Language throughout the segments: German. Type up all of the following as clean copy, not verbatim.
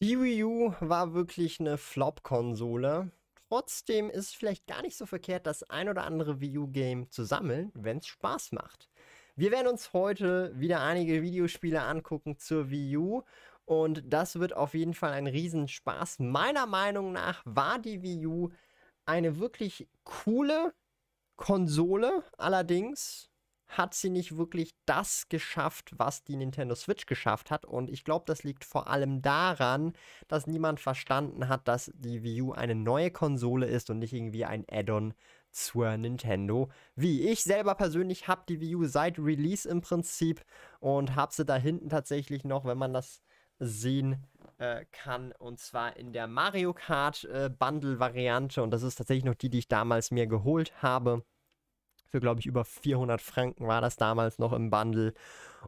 Die Wii U war wirklich eine Flop-Konsole. Trotzdem ist es vielleicht gar nicht so verkehrt, das ein oder andere Wii U-Game zu sammeln, wenn es Spaß macht. Wir werden uns heute wieder einige Videospiele angucken zur Wii U. Und das wird auf jeden Fall ein Riesenspaß. Meiner Meinung nach war die Wii U eine wirklich coole Konsole. Allerdings hat sie nicht wirklich das geschafft, was die Nintendo Switch geschafft hat. Und ich glaube, das liegt vor allem daran, dass niemand verstanden hat, dass die Wii U eine neue Konsole ist und nicht irgendwie ein Add-on zur Nintendo Wii. Ich selber persönlich habe die Wii U seit Release im Prinzip und habe sie da hinten tatsächlich noch, wenn man das sehen kann, und zwar in der Mario Kart Bundle-Variante, und das ist tatsächlich noch die, die ich damals mir geholt habe. Für, glaube ich, über 400 Franken war das damals noch im Bundle.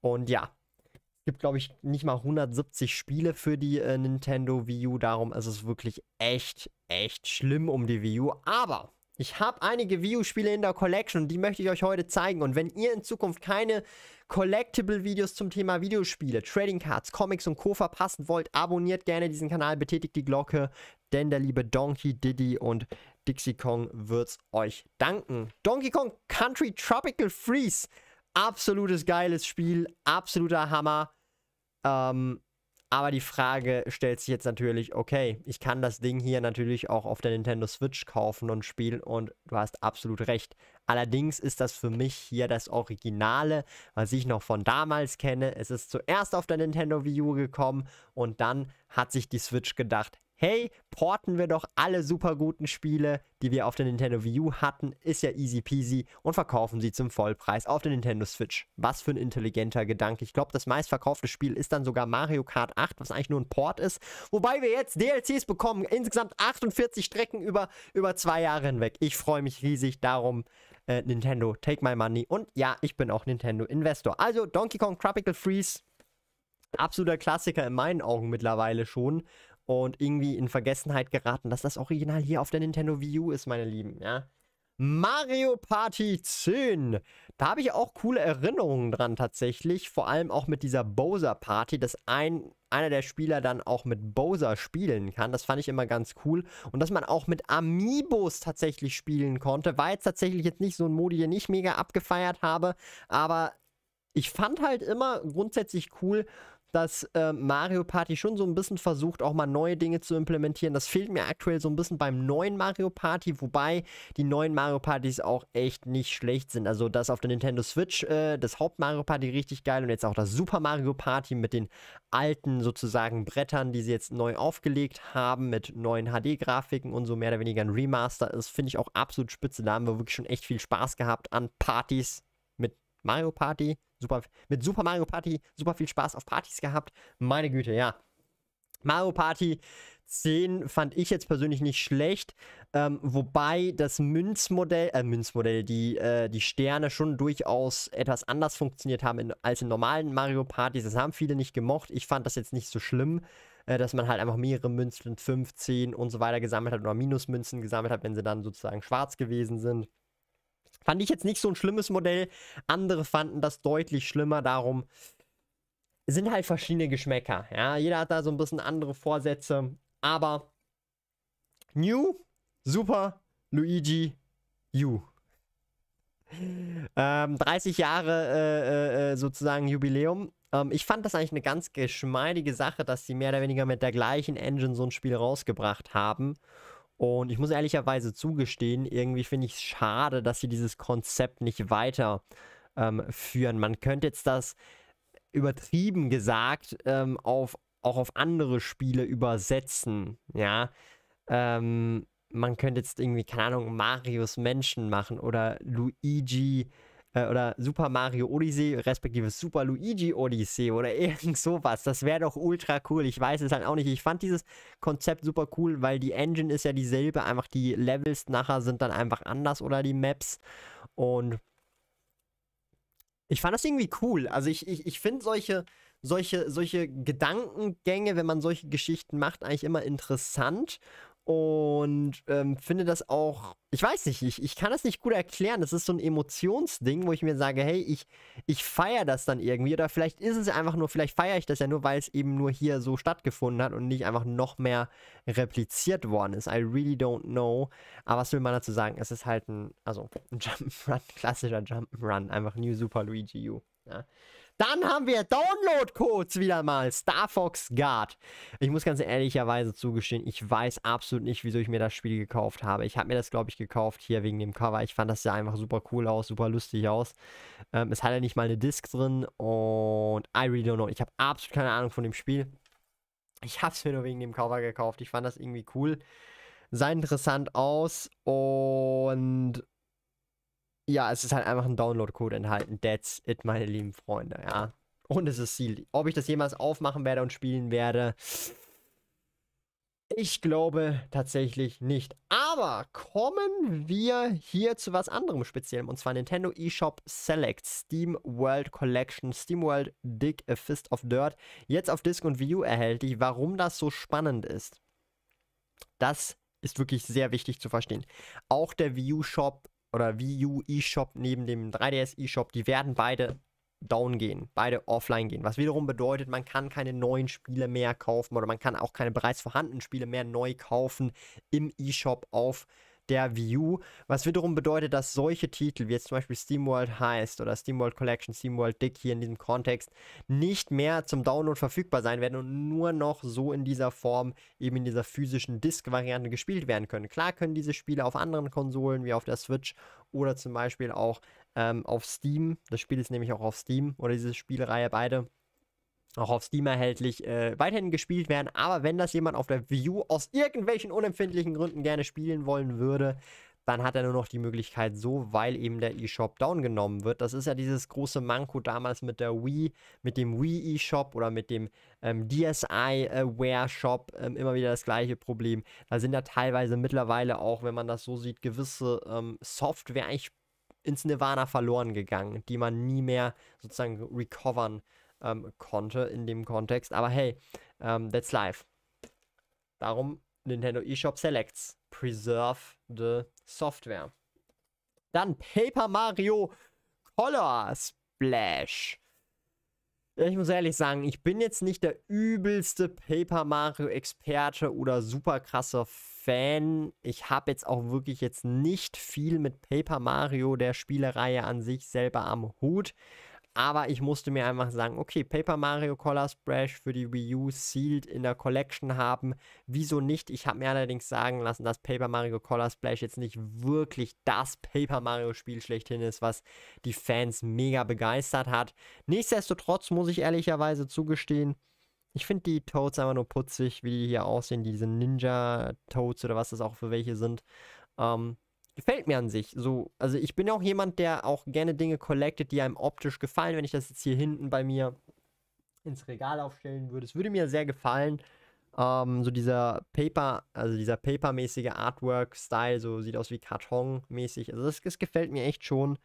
Und ja, es gibt, glaube ich, nicht mal 170 Spiele für die Nintendo Wii U. Darum ist es wirklich echt, echt schlimm um die Wii U. Aber ich habe einige Wii U-Spiele in der Collection und die möchte ich euch heute zeigen. Und wenn ihr in Zukunft keine Collectible-Videos zum Thema Videospiele, Trading Cards, Comics und Co. verpassen wollt, abonniert gerne diesen Kanal, betätigt die Glocke, denn der liebe Donkey, Diddy und Dixie Kong wird's euch danken. Donkey Kong Country Tropical Freeze. Absolutes geiles Spiel, absoluter Hammer. Aber die Frage stellt sich jetzt natürlich, okay, ich kann das Ding hier natürlich auch auf der Nintendo Switch kaufen und spielen, und du hast absolut recht. Allerdings ist das für mich hier das Originale, was ich noch von damals kenne. Es ist zuerst auf der Nintendo Wii U gekommen und dann hat sich die Switch gedacht, hey, porten wir doch alle super guten Spiele, die wir auf der Nintendo Wii U hatten, ist ja easy peasy, und verkaufen sie zum Vollpreis auf der Nintendo Switch. Was für ein intelligenter Gedanke. Ich glaube, das meistverkaufte Spiel ist dann sogar Mario Kart 8, was eigentlich nur ein Port ist. Wobei wir jetzt DLCs bekommen, insgesamt 48 Strecken über 2 Jahre hinweg. Ich freue mich riesig darum. Nintendo, take my money. Und ja, ich bin auch Nintendo Investor. Also Donkey Kong Tropical Freeze, absoluter Klassiker in meinen Augen mittlerweile schon. Und irgendwie in Vergessenheit geraten, dass das Original hier auf der Nintendo Wii U ist, meine Lieben, ja. Mario Party 10. Da habe ich auch coole Erinnerungen dran tatsächlich. Vor allem auch mit dieser Bowser-Party, dass einer der Spieler dann auch mit Bowser spielen kann. Das fand ich immer ganz cool. Und dass man auch mit Amiibos tatsächlich spielen konnte. War jetzt tatsächlich jetzt nicht so ein Modi, den ich mega abgefeiert habe. Aber ich fand halt immer grundsätzlich cool, dass Mario Party schon so ein bisschen versucht, auch mal neue Dinge zu implementieren. Das fehlt mir aktuell so ein bisschen beim neuen Mario Party, wobei die neuen Mario Partys auch echt nicht schlecht sind. Also das auf der Nintendo Switch, das Haupt-Mario Party richtig geil, und jetzt auch das Super Mario Party mit den alten sozusagen Brettern, die sie jetzt neu aufgelegt haben, mit neuen HD-Grafiken und so, mehr oder weniger ein Remaster ist, finde ich auch absolut spitze. Da haben wir wirklich schon echt viel Spaß gehabt an Partys mit Mario Party. Mit Super Mario Party super viel Spaß auf Partys gehabt. Meine Güte, ja. Mario Party 10 fand ich jetzt persönlich nicht schlecht. Wobei das die Sterne schon durchaus etwas anders funktioniert haben als in normalen Mario Partys. Das haben viele nicht gemocht. Ich fand das jetzt nicht so schlimm, dass man halt einfach mehrere Münzen, 15 und so weiter gesammelt hat, oder Minusmünzen gesammelt hat, wenn sie dann sozusagen schwarz gewesen sind. Fand ich jetzt nicht so ein schlimmes Modell. Andere fanden das deutlich schlimmer. Darum sind halt verschiedene Geschmäcker. Ja, jeder hat da so ein bisschen andere Vorsätze. Aber New Super Luigi U. 30 Jahre sozusagen Jubiläum. Ich fand das eigentlich eine ganz geschmeidige Sache, dass sie mehr oder weniger mit der gleichen Engine so ein Spiel rausgebracht haben. Und ich muss ehrlicherweise zugestehen, irgendwie finde ich es schade, dass sie dieses Konzept nicht weiter führen. Man könnte jetzt das, übertrieben gesagt, auch auf andere Spiele übersetzen, ja. Man könnte jetzt irgendwie, keine Ahnung, Marios Menschen machen oder Luigi oder Super Mario Odyssey, respektive Super Luigi Odyssey oder irgend sowas. Das wäre doch ultra cool. Ich weiß es halt auch nicht. Ich fand dieses Konzept super cool, weil die Engine ist ja dieselbe. Einfach die Levels nachher sind dann einfach anders, oder die Maps. Und ich fand das irgendwie cool. Also ich finde solche Gedankengänge, wenn man solche Geschichten macht, eigentlich immer interessant. Und finde das auch, ich weiß nicht, ich kann das nicht gut erklären. Das ist so ein Emotionsding, wo ich mir sage, hey, ich feiere das dann irgendwie. Oder vielleicht ist es einfach nur, vielleicht feiere ich das ja nur, weil es eben nur hier so stattgefunden hat und nicht einfach noch mehr repliziert worden ist. I really don't know. Aber was will man dazu sagen? Es ist halt ein Jump'n'Run, klassischer Jump'n'Run. Einfach New Super Luigi U. Ja. Dann haben wir Download-Codes wieder mal. Star Fox Guard. Ich muss ganz ehrlicherweise zugestehen, ich weiß absolut nicht, wieso ich mir das Spiel gekauft habe. Ich habe mir das, glaube ich, gekauft hier wegen dem Cover. Ich fand das ja einfach super cool aus, super lustig aus. Es hat ja nicht mal eine Disc drin und I really don't know. Ich habe absolut keine Ahnung von dem Spiel. Ich habe es mir nur wegen dem Cover gekauft. Ich fand das irgendwie cool. Sah interessant aus und... ja, es ist halt einfach ein Download-Code enthalten. That's it, meine lieben Freunde, ja. Und es ist sealed. Ob ich das jemals aufmachen werde und spielen werde? Ich glaube tatsächlich nicht. Aber kommen wir hier zu was anderem Speziellem. Und zwar Nintendo eShop Select, SteamWorld Collection, SteamWorld Dig, A Fist of Dirt. Jetzt auf Disc und Wii U erhältlich. Warum das so spannend ist, das ist wirklich sehr wichtig zu verstehen. Auch der Wii U Shop oder Wii U eShop neben dem 3DS eShop, die werden beide down gehen, beide offline gehen. Was wiederum bedeutet, man kann keine neuen Spiele mehr kaufen oder man kann auch keine bereits vorhandenen Spiele mehr neu kaufen im eShop auf der Wii U. Was wiederum bedeutet, dass solche Titel, wie jetzt zum Beispiel SteamWorld heißt oder SteamWorld Collection, SteamWorld Dig hier in diesem Kontext, nicht mehr zum Download verfügbar sein werden und nur noch so in dieser Form, eben in dieser physischen Disc-Variante gespielt werden können. Klar können diese Spiele auf anderen Konsolen, wie auf der Switch oder zum Beispiel auch auf Steam, das Spiel ist nämlich auch auf Steam oder diese Spielreihe beide, auch auf Steam erhältlich, weiterhin gespielt werden. Aber wenn das jemand auf der Wii U aus irgendwelchen unempfindlichen Gründen gerne spielen wollen würde, dann hat er nur noch die Möglichkeit so, weil eben der eShop down genommen wird. Das ist ja dieses große Manko damals mit der Wii, mit dem Wii eShop oder mit dem DSiWare Shop, immer wieder das gleiche Problem. Da sind ja teilweise mittlerweile auch, wenn man das so sieht, gewisse Software eigentlich ins Nirvana verloren gegangen, die man nie mehr sozusagen recovern konnte in dem Kontext. Aber hey, that's life. Darum Nintendo eShop Selects. Preserve the Software. Dann Paper Mario Color Splash. Ich muss ehrlich sagen, ich bin jetzt nicht der übelste Paper Mario Experte oder super krasser Fan. Ich habe jetzt auch wirklich jetzt nicht viel mit Paper Mario, der Spielereihe an sich, selber am Hut. Aber ich musste mir einfach sagen, okay, Paper Mario Color Splash für die Wii U sealed in der Collection haben. Wieso nicht? Ich habe mir allerdings sagen lassen, dass Paper Mario Color Splash jetzt nicht wirklich das Paper Mario Spiel schlechthin ist, was die Fans mega begeistert hat. Nichtsdestotrotz muss ich ehrlicherweise zugestehen, ich finde die Toads einfach nur putzig, wie die hier aussehen, diese Ninja-Toads oder was das auch für welche sind. Gefällt mir an sich so. Also ich bin auch jemand, der auch gerne Dinge collectet, die einem optisch gefallen. Wenn ich das jetzt hier hinten bei mir ins Regal aufstellen würde, es würde mir sehr gefallen. So dieser Paper, also dieser papermäßige Artwork-Style, so sieht aus wie Karton-mäßig. Also das gefällt mir echt schon.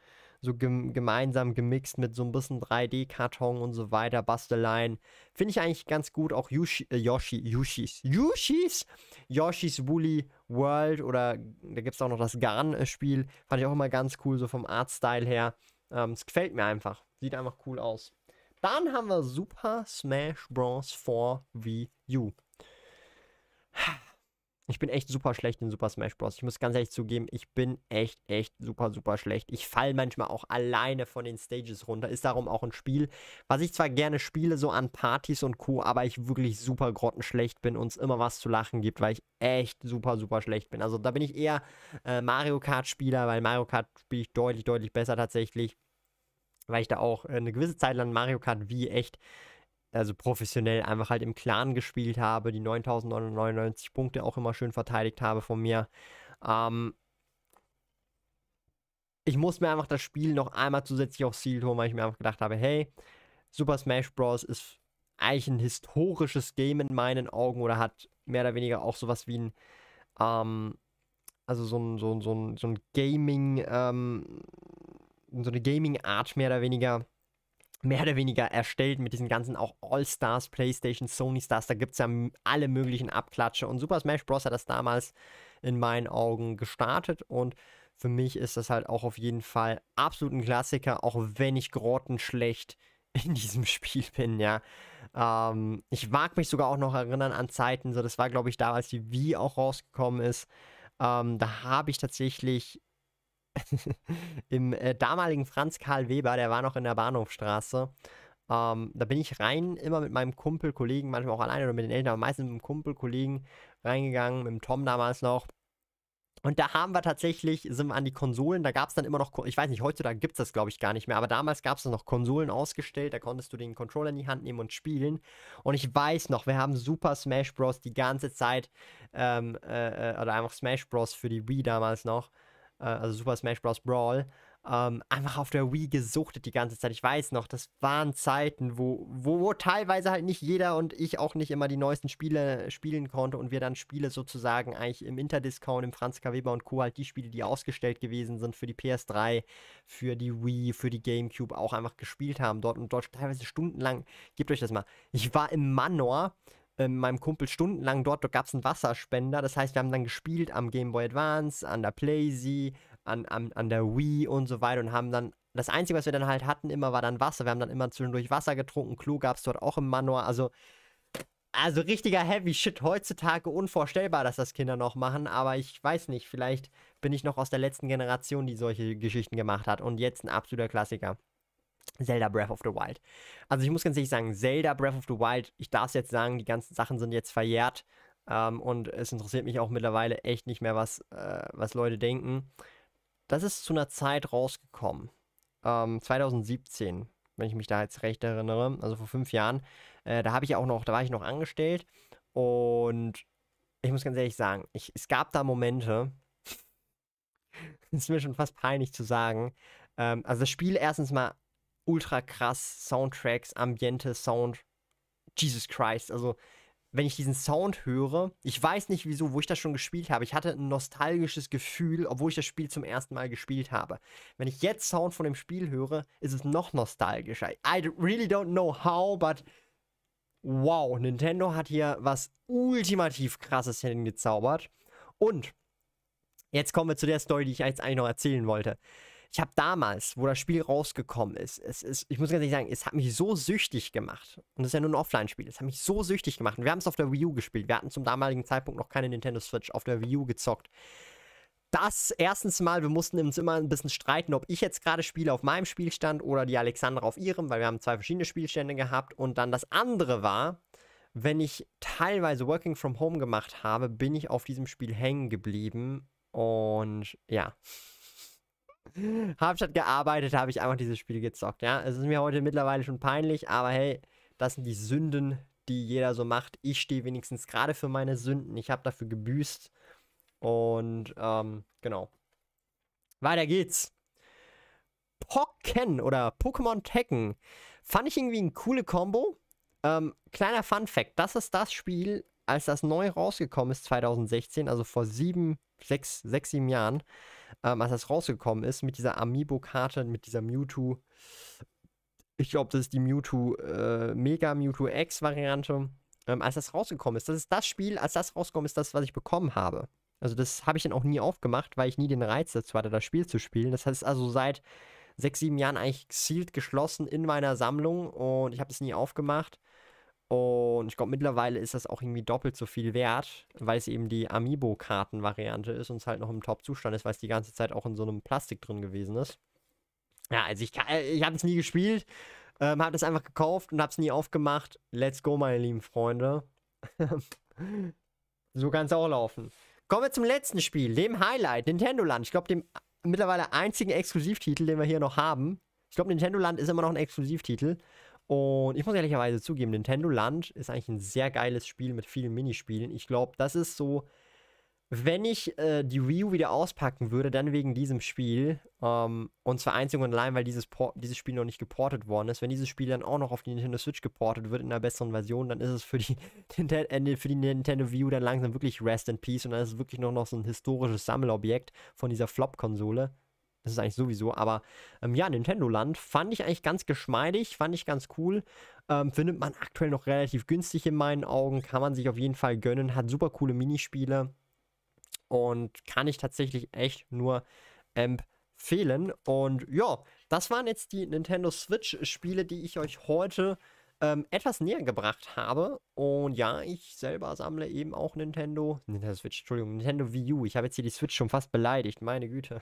So gemeinsam gemixt mit so ein bisschen 3D-Karton und so weiter, Basteleien. Finde ich eigentlich ganz gut. Auch Yoshi's Woolly World oder da gibt es auch noch das Garn-Spiel. Fand ich auch immer ganz cool, so vom Art-Style her. Es gefällt mir einfach. Sieht einfach cool aus. Dann haben wir Super Smash Bros. 4 Wii U. Ich bin echt super schlecht in Super Smash Bros. Ich muss ganz ehrlich zugeben, ich bin echt super schlecht. Ich falle manchmal auch alleine von den Stages runter. Ist darum auch ein Spiel, was ich zwar gerne spiele, so an Partys und Co., aber ich wirklich super grottenschlecht bin und es immer was zu lachen gibt, weil ich echt super schlecht bin. Also da bin ich eher Mario Kart Spieler, weil Mario Kart spiele ich deutlich besser tatsächlich, weil ich da auch eine gewisse Zeit lang Mario Kart Wii echt... also professionell einfach halt im Clan gespielt habe, die 9.999 Punkte auch immer schön verteidigt habe von mir. Ich muss mir einfach das Spiel noch einmal zusätzlich auf Sealed holen, weil ich mir einfach gedacht habe, hey, Super Smash Bros. Ist eigentlich ein historisches Game in meinen Augen oder hat mehr oder weniger auch sowas wie ein, also so eine Gaming-Art mehr oder weniger mehr oder weniger erstellt mit diesen ganzen auch All-Stars, PlayStation, Sony-Stars. Da gibt es ja alle möglichen Abklatsche. Und Super Smash Bros. Hat das damals in meinen Augen gestartet. Und für mich ist das halt auch auf jeden Fall absolut ein Klassiker, auch wenn ich grottenschlecht in diesem Spiel bin, ja. Ich mag mich sogar auch noch erinnern an Zeiten, so das war, glaube ich, damals die Wii auch rausgekommen ist. Da habe ich tatsächlich im damaligen Franz Karl Weber, der war noch in der Bahnhofstraße, da bin ich rein, immer mit meinem Kumpel, Kollegen, manchmal auch alleine oder mit den Eltern, aber meistens mit dem Kumpel, Kollegen reingegangen, mit dem Tom damals noch. Und da haben wir tatsächlich, sind wir an die Konsolen, da gab es dann immer noch, ich weiß nicht, heutzutage gibt es das, glaube ich, gar nicht mehr, aber damals gab es noch Konsolen ausgestellt, da konntest du den Controller in die Hand nehmen und spielen. Und ich weiß noch, wir haben Super Smash Bros. Die ganze Zeit, oder einfach Smash Bros. Für die Wii damals noch, also Super Smash Bros. Brawl, einfach auf der Wii gesuchtet die ganze Zeit. Ich weiß noch, das waren Zeiten, wo teilweise halt nicht jeder und ich auch nicht immer die neuesten Spiele spielen konnte und wir dann Spiele sozusagen eigentlich im Interdiscount, im Franz K. Weber und Co. halt die Spiele, die ausgestellt gewesen sind für die PS3, für die Wii, für die Gamecube auch einfach gespielt haben dort und dort teilweise stundenlang, gebt euch das mal, ich war im Manor, meinem Kumpel stundenlang dort gab es einen Wasserspender, das heißt, wir haben dann gespielt am Game Boy Advance, an der PlayStation, an der Wii und so weiter und haben dann, das Einzige, was wir dann halt hatten immer, war dann Wasser, wir haben dann immer zwischendurch Wasser getrunken, Klo gab es dort auch im Manor, also richtiger Heavy Shit, heutzutage unvorstellbar, dass das Kinder noch machen, aber ich weiß nicht, vielleicht bin ich noch aus der letzten Generation, die solche Geschichten gemacht hat und jetzt ein absoluter Klassiker. Zelda Breath of the Wild. Also ich muss ganz ehrlich sagen, Zelda Breath of the Wild, ich darf es jetzt sagen, die ganzen Sachen sind jetzt verjährt und es interessiert mich auch mittlerweile echt nicht mehr, was Leute denken. Das ist zu einer Zeit rausgekommen, 2017, wenn ich mich da jetzt recht erinnere, also vor 5 Jahren. Da war ich noch angestellt und ich muss ganz ehrlich sagen, es gab da Momente, das ist mir schon fast peinlich zu sagen, also das Spiel erstens mal ultra krass, Soundtracks, Ambiente, Sound, Jesus Christ, also wenn ich diesen Sound höre, ich weiß nicht wieso, wo ich das schon gespielt habe, ich hatte ein nostalgisches Gefühl, obwohl ich das Spiel zum ersten Mal gespielt habe. Wenn ich jetzt Sound von dem Spiel höre, ist es noch nostalgischer. I really don't know how, but wow, Nintendo hat hier was ultimativ krasses hingezaubert. Und jetzt kommen wir zu der Story, die ich jetzt eigentlich noch erzählen wollte. Ich habe damals, wo das Spiel rausgekommen ist, ich muss ganz ehrlich sagen, es hat mich so süchtig gemacht. Und das ist ja nur ein Offline-Spiel. Es hat mich so süchtig gemacht. Und wir haben es auf der Wii U gespielt. Wir hatten zum damaligen Zeitpunkt noch keine Nintendo Switch, auf der Wii U gezockt. Das, erstens mal, wir mussten uns immer ein bisschen streiten, ob ich jetzt gerade spiele auf meinem Spielstand oder die Alexandra auf ihrem, weil wir haben 2 verschiedene Spielstände gehabt. Und dann das andere war, wenn ich teilweise Working from Home gemacht habe, bin ich auf diesem Spiel hängen geblieben. Und ja, habe statt gearbeitet, habe ich einfach dieses Spiel gezockt, ja. Es ist mir heute mittlerweile schon peinlich, aber hey, das sind die Sünden, die jeder so macht. Ich stehe wenigstens gerade für meine Sünden. Ich habe dafür gebüßt. Und, genau. Weiter geht's. Pokken oder Pokémon Tekken. Fand ich irgendwie eine coole Kombo. Kleiner Fun-Fact, das ist das Spiel, als das neu rausgekommen ist, 2016, also vor 6, 7 Jahren, als das rausgekommen ist, mit dieser Amiibo-Karte, mit dieser Mewtwo, ich glaube, das ist die Mewtwo, Mega Mewtwo X-Variante, als das rausgekommen ist. Das ist das Spiel, als das rausgekommen ist, das, was ich bekommen habe. Also das habe ich dann auch nie aufgemacht, weil ich nie den Reiz dazu hatte, das Spiel zu spielen. Das heißt also seit 6, 7 Jahren eigentlich sealed geschlossen in meiner Sammlung und ich habe es nie aufgemacht. Und ich glaube, mittlerweile ist das auch irgendwie doppelt so viel wert, weil es eben die Amiibo-Karten-Variante ist und es halt noch im Top-Zustand ist, weil es die ganze Zeit auch in so einem Plastik drin gewesen ist. Ja, also ich habe es nie gespielt, habe das einfach gekauft und habe es nie aufgemacht. Let's go, meine lieben Freunde. So kann es auch laufen. Kommen wir zum letzten Spiel, dem Highlight, Nintendo Land. Ich glaube, dem mittlerweile einzigen Exklusivtitel, den wir hier noch haben. Ich glaube, Nintendo Land ist immer noch ein Exklusivtitel. Und ich muss ehrlicherweise zugeben, Nintendo Land ist eigentlich ein sehr geiles Spiel mit vielen Minispielen. Ich glaube, das ist so, wenn ich die Wii U wieder auspacken würde, dann wegen diesem Spiel. Und zwar einzig und allein, weil dieses Spiel noch nicht geportet worden ist. Wenn dieses Spiel dann auch noch auf die Nintendo Switch geportet wird in einer besseren Version, dann ist es für die Nintendo Wii U dann langsam wirklich Rest in Peace. Und dann ist es wirklich noch so ein historisches Sammelobjekt von dieser Flop-Konsole. Das ist eigentlich sowieso, aber ja, Nintendo Land fand ich eigentlich ganz geschmeidig, fand ich ganz cool. Findet man aktuell noch relativ günstig in meinen Augen, kann man sich auf jeden Fall gönnen, hat super coole Minispiele und kann ich tatsächlich echt nur empfehlen. Und ja, das waren jetzt die Nintendo Switch-Spiele, die ich euch heute etwas näher gebracht habe. Und ja, ich selber sammle eben auch Nintendo Wii U. Ich habe jetzt hier die Switch schon fast beleidigt, meine Güte.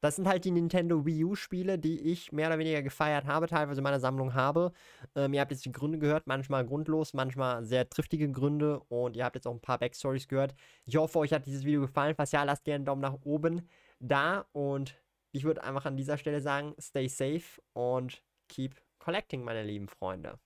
Das sind halt die Nintendo Wii U Spiele, die ich mehr oder weniger gefeiert habe, teilweise in meiner Sammlung habe. Ihr habt jetzt die Gründe gehört, manchmal grundlos, manchmal sehr triftige Gründe, und ihr habt jetzt auch ein paar Backstories gehört. Ich hoffe, euch hat dieses Video gefallen. Falls ja, lasst gerne einen Daumen nach oben da, und ich würde einfach an dieser Stelle sagen, stay safe und keep collecting, meine lieben Freunde.